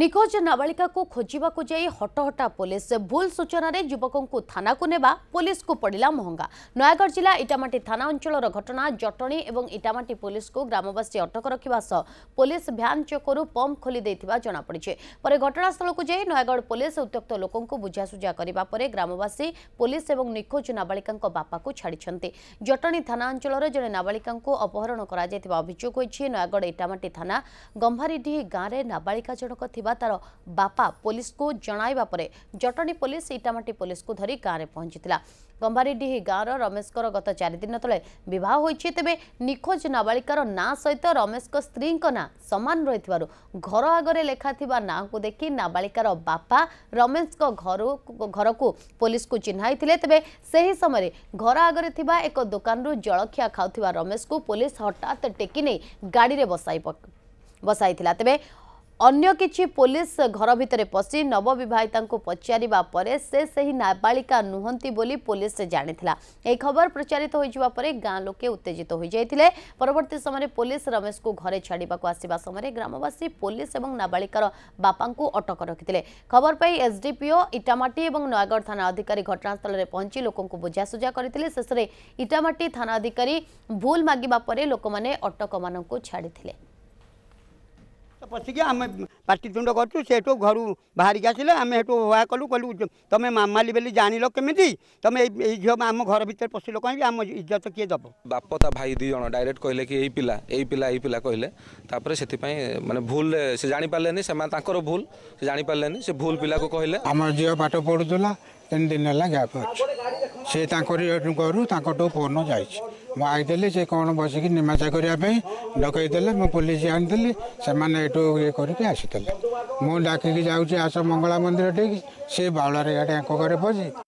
निखोज नाबालिका को खोजा जाए हटहटा पुलिस भूल सूचन रे युवकों को थाना को नेबा पुलिस को पड़ा महंगा। नयागढ़ जिला इटामाटी थाना अंचल घटना जटणी और इटामाटी पुलिस को ग्रामवासी अटक रखा सह पुलिस भ्यान चकरू पंप खोली जमापड़े। पर घटनास्थल को जाए नयागढ़ पुलिस उत्त्यक्त लोकों को बुझासुझा करने ग्रामवासी पुलिस और निखोज नाबालिका बापा को छाड़ी। जटणी थाना अंचल में जड़े नाबालिका अपहरण अभियोग होती। नयागढ़ इटामाटी थाना गंभारीडीह गाँव में नाबालिका जनक तारो बापा पुलिस को जणाइबा परे जटणी पुलिस इटामाटी पुलिस को धरी गाँव में पहुंचीला। गंभारीडीह गाँव रमेशकर गत 4 दिन तले बह हो तेबे निखोज नाबालिकार ना सहित रमेश स्त्री ना सामान रही घर आगे लेखाथिबा ना को देखी नाबालिकार बापा रमेश घर को पुलिस को चिन्हाई थिले। तेबे सही समय घर आगे थिबा एक दुकान जलखिया खाउथिबा रमेश को पुलिस हठात टेकी नहीं गाड़ी में बसाई थिला। तेबे अन्य किछि पुलिस घर भितर पशि नवविवाहिता को पचारिबा परे से ही नाबालिका नुहंती बोली पुलिस जानिथिला। एक खबर प्रचारित हो जिबा परे गाँव लोके उत्तेजित हो जाइथिले। परवर्ती समय पुलिस रमेश को घरे छाड़ीबा को आसीबा समय ग्रामवासी पुलिस एवं नाबालिकार बापा को अटक रखिथिले। खबर पाई एसडीपीओ इटामाटी और नयागढ़ थाना अधिकारी घटनास्थल में पहुंची लोकों को बुझासुझा करथिले। शेष में इटामाटी थाना अधिकारी भूल मागिबा परे लोक माने अटक मानकु छाड़िथिले। पशिक आम पाटितुंड करूँ से घर बाहर की आसिले आम हवा कलु कहलु तुम मामाली बेली जान केमी तुम झी आम घर भितर पशिल कहीं आम इज्जत किए दब। बापा भाई दुईज डायरेक्ट कहले कि यही पिला यही पिला यही पिला कहले से माने भूल से जापारे से भूल से जापारे से भूल पिला को कहले आम झील पाठ पढ़ुला 3 दिन है गैप अच्छे से घर तक फोन जाईदेली से कौन बसिक निमाशा करने डकईदेले मु पुलिस आनीदेली से यू ये करके डाक आस मंगला मंदिर ठीक से बाउल गाड़ी आंक घरे पशि